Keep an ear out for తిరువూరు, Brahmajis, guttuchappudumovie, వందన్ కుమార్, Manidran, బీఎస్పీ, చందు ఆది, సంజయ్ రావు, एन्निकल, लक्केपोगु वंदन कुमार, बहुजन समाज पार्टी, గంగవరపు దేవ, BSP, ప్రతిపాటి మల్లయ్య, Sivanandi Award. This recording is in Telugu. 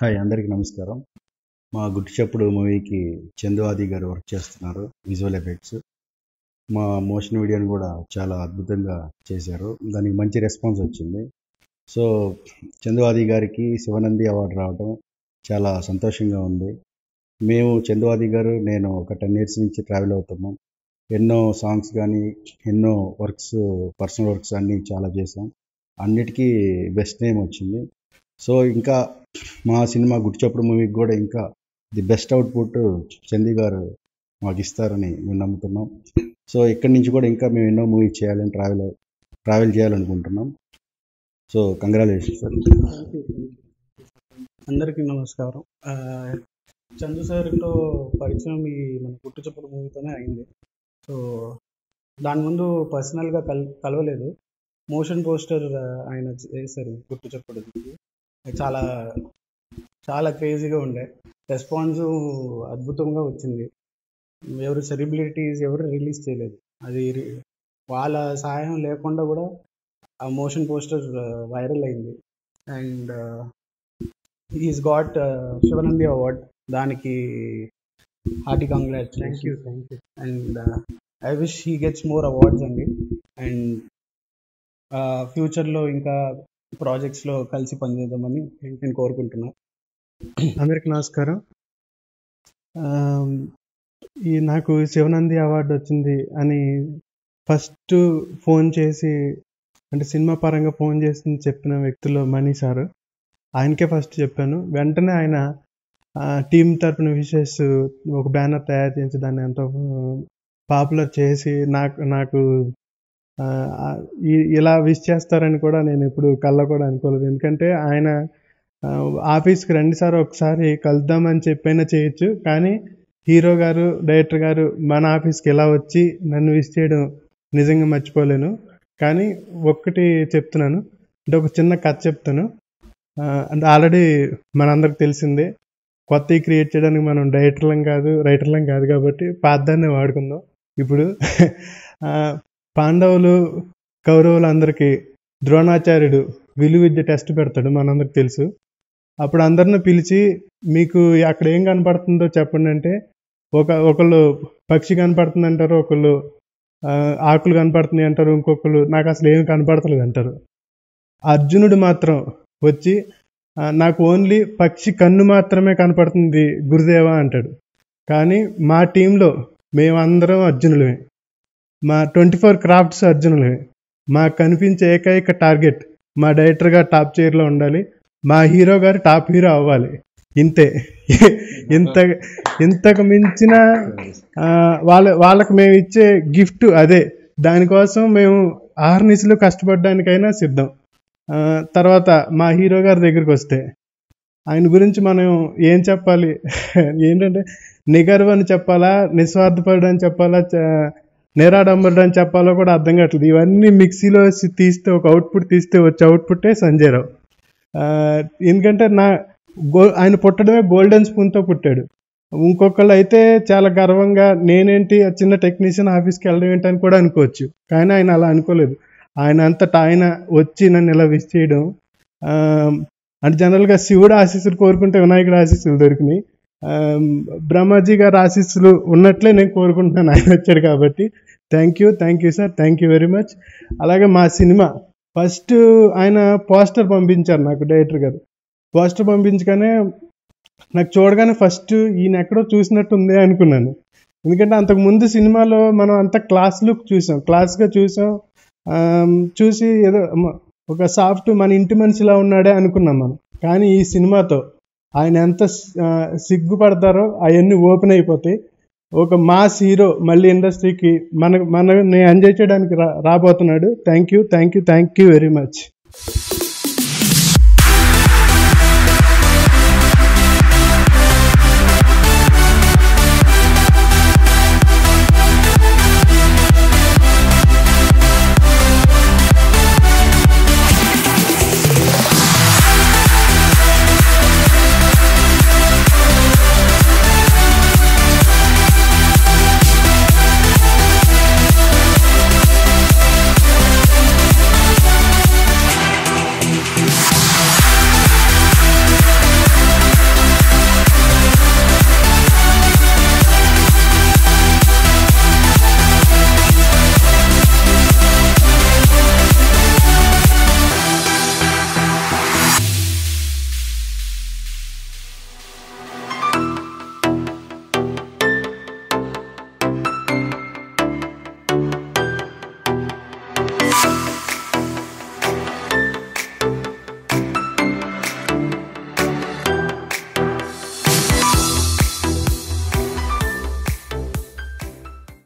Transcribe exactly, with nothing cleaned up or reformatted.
हाय अंदर की नमस्कार मा गुट्टुचप्पुडु मूवी की चंदू आदि गारु वर्क विजुअल एफेक्ट्स मा मोशन वीडियो चाला अद्भुतंगा चेशारु दानिकी मंची रेस्पांस वच्चिंदी। सो चंदू आदि गारिकी शिवनंदी अवार्ड रावडं चाला संतोषंगा उंदी। मेमु चंदू आदि गारु नेनु ओक टेन इयर्स नुंची ट्रावెల్ अवुतुन्नां, एन्नो सांग्स गानी एन्नो वर्क्स पर्सनल वर्क्स अन्नी चाला चेशां, अन्निटिकी बेस्ट नेम वच्चिंदी। सो इंका మా సినిమా గుట్టిచప్పుడు మూవీకి కూడా ఇంకా ది బెస్ట్ అవుట్పుట్ చందీ గారు మాకు ఇస్తారని మేము నమ్ముతున్నాం। సో ఇక్కడి నుంచి కూడా ఇంకా మేము ఎన్నో మూవీ చేయాలని ట్రావెల్ ట్రావెల్ చేయాలనుకుంటున్నాం। So congratulations sir. అందరికీ నమస్కారం। చందు సార్తో పరిచయం ఈ మన గుట్టిచప్పుడు మూవీతోనే అయింది। సో దాని ముందు పర్సనల్గా కల్ కలవలేదు। మోషన్ పోస్టర్ ఆయన చేశారు గుట్టిచప్పుడు, చాలా చాలా క్రేజీగా ఉండే రెస్పాన్స్, అద్భుతంగా వచ్చింది। ఎవరు సెలబ్రిటీస్ ఎవరు రిలీజ్ చేయలేదు, అది వాళ్ళ సహాయం లేకుండా కూడా ఆ మోషన్ పోస్టర్ వైరల్ అయింది। And he's got Sivanandi award, దానికి hearty congrats. Thank you thank you and I wish he gets more awards అండి। అండ్ ఫ్యూచర్లో ఇంకా ప్రాజెక్ట్స్లో కలిసి పనిచేద్దామని నేను కోరుకుంటున్నాను। అందరికీ నమస్కారం। ఈ నాకు శివనంది అవార్డు వచ్చింది అని ఫస్ట్ ఫోన్ చేసి, అంటే సినిమా పరంగా ఫోన్ చేసి చెప్పిన వ్యక్తులు మణి సారు, ఆయనకే ఫస్ట్ చెప్పాను। వెంటనే ఆయన టీం తరఫున విషెస్ ఒక బ్యానర్ తయారు చేసి దాన్ని ఎంతో పాపులర్ చేసి నాకు నాకు ఇలా విష్ చేస్తారని కూడా నేను ఇప్పుడు కళ్ళ కూడా అనుకోలేదు। ఎందుకంటే ఆయన ఆఫీస్కి రెండుసార్లు ఒకసారి కలుద్దామని చెప్పైనా చేయొచ్చు, కానీ హీరో గారు డైరెక్టర్ గారు మన ఆఫీస్కి ఇలా వచ్చి నన్ను విష్ చేయడం నిజంగా మర్చిపోలేను। కానీ ఒక్కటి చెప్తున్నాను, అంటే ఒక చిన్న కథ చెప్తాను। అంటే ఆల్రెడీ మనందరికి తెలిసిందే, కొత్తవి క్రియేట్ చేయడానికి మనం డైరెక్టర్లం కాదు రైటర్లం కాదు, కాబట్టి పాతదాన్నే వాడుకుందాం ఇప్పుడు। పాండవులు కౌరవులందరికీ ద్రోణాచార్యుడు విలు విద్య టెస్ట్ పెడతాడు, మనందరికి తెలుసు। అప్పుడు అందరిని పిలిచి మీకు అక్కడ ఏం కనపడుతుందో చెప్పండి అంటే, ఒక ఒకళ్ళు పక్షి కనపడుతుంది అంటారు, ఒకళ్ళు ఆకులు కనపడుతున్నాయి అంటారు, ఇంకొకళ్ళు నాకు అసలు ఏమి కనపడతలేదు అంటారు। అర్జునుడు మాత్రం వచ్చి నాకు ఓన్లీ పక్షి కన్ను మాత్రమే కనపడుతుంది గురుదేవా అంటాడు। కానీ మా టీంలో మేమందరం అర్జునులమే, మా ట్వంటీ ఫోర్ క్రాఫ్ట్స్ అర్జునులే, మాకు కనిపించే ఏకైక టార్గెట్ మా డైరెక్టర్ గారు టాప్ చైర్లో ఉండాలి, మా హీరో గారు టాప్ హీరో అవ్వాలి, ఇంతే। ఇంత ఇంతకు మించిన వాళ్ళ వాళ్ళకు మేము ఇచ్చే గిఫ్ట్ అదే, దానికోసం మేము ఆర్నిస్లు కష్టపడడానికైనా సిద్ధం। తర్వాత మా హీరో గారి దగ్గరికి వస్తే ఆయన గురించి మనం ఏం చెప్పాలి, ఏంటంటే నిగర్వ అని చెప్పాలా, నిస్వార్థపడు అని చెప్పాలా, నేరాడంబరుడు అని చెప్పాలో కూడా అర్థం కావట్లేదు। ఇవన్నీ మిక్సీలో తీస్తే ఒక అవుట్పుట్ తీస్తే వచ్చే అవుట్పుట్టే సంజయ్ రావు। ఎందుకంటే నా గో ఆయన పుట్టడమే గోల్డెన్ స్పూన్తో పుట్టాడు। ఇంకొకళ్ళు అయితే చాలా గర్వంగా నేనేంటి చిన్న టెక్నీషియన్ ఆఫీస్కి వెళ్ళడం ఏంటని కూడా అనుకోవచ్చు, కానీ ఆయన అలా అనుకోలేదు। ఆయన అంతటా ఆయన వచ్చి నన్ను ఇలా విష్ చేయడం, అంటే జనరల్గా శివుడు ఆశీస్సులు కోరుకుంటే వినాయకుడు ఆశీస్సులు దొరికినాయి, బ్రహ్మజీ గారు ఆశీస్సులు ఉన్నట్లే నేను కోరుకుంటున్నాను ఆయన వచ్చాడు కాబట్టి। Thank you thank you sir, thank you very much. అలాగే మా సినిమా ఫస్ట్ ఆయన పోస్టర్ పంపించారు నాకు, డైరెక్టర్ గారు పోస్టర్ పంపించగానే నాకు చూడగానే ఫస్ట్ ఈయన ఎక్కడో చూసినట్టు ఉంది అనుకున్నాను। ఎందుకంటే అంతకుముందు సినిమాలో మనం అంత క్లాస్ లుక్ చూసాం, క్లాస్గా చూసాం, చూసి ఏదో ఒక సాఫ్ట్ మన ఇంటి మనిషిలా ఉన్నాడే అనుకున్నాం మనం। కానీ ఈ సినిమాతో ఆయన ఎంత సిగ్గుపడతారో అవన్నీ ఓపెన్ అయిపోతాయి। ఒక మాస్ హీరో మళ్ళీ ఇండస్ట్రీకి మన మన ఎంజాయ్ చేయడానికి రాబోతున్నాడు। Thank you thank you thank you very much.